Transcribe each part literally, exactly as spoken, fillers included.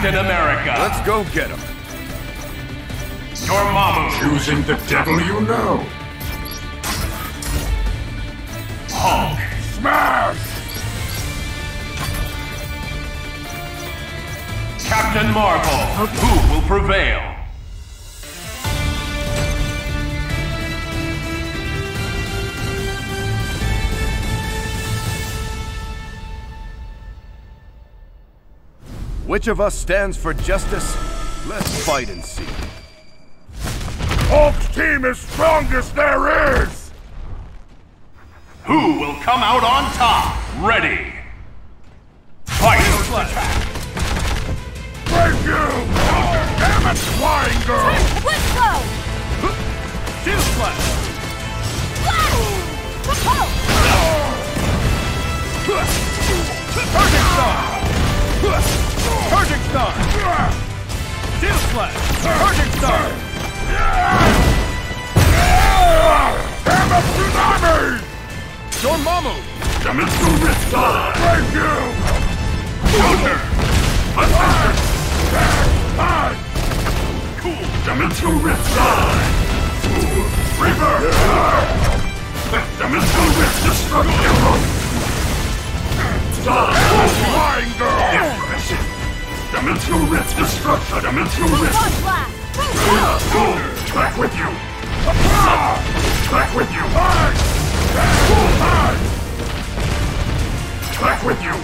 Captain America. Let's go get him. Your mama. Choosing the devil you know. Hulk. Smash! Captain Marvel. Who will prevail? Which of us stands for justice? Let's fight and see. Hulk's team is strongest there is! Who will come out on top? Ready! Fight! Attack! Break you! Oh. Damn it, flying girl! Let's go! Shield flash! Whoa! Target star! Charging star! Steel slash! Charging star! Damn it, tsunami! Dormammu! Damn it, Stormstar! Thank you! Counter! Attack! Attack! Cool! Damn it, Stormstar! Reverse! Damn it, Stormstar! Destruction! Star! Flying girl! Dimensional rift destruction! Dimensional rift! Go! Track with you! Track with you! Track with you!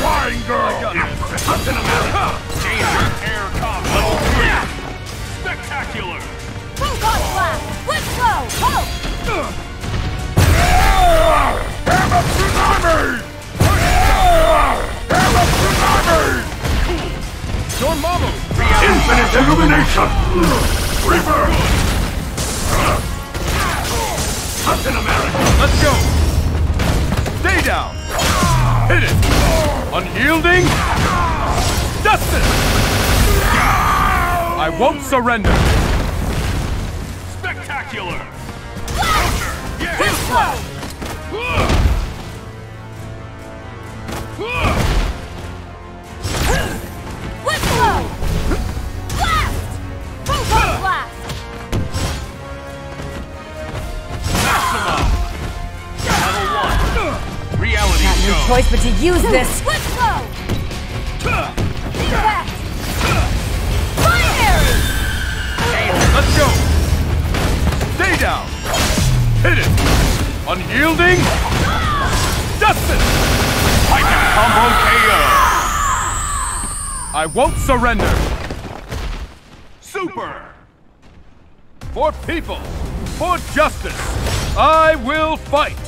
Flying girl! Captain America! Danger air combo! Level three! Spectacular! Let's go! Hammer tsunami! Dormammu! Infinite illumination! Reverse! Captain America! Let's go! Stay down! Hit it! Unyielding! Justice! I won't surrender! Spectacular! Counter! Yeah! Heel slash! Choice but to use this. Let's go! Defect! Binary! Let's go! Stay down! Hit it! Unyielding! Justice! I can combo K O! I won't surrender! Super! For people! For justice! I will fight!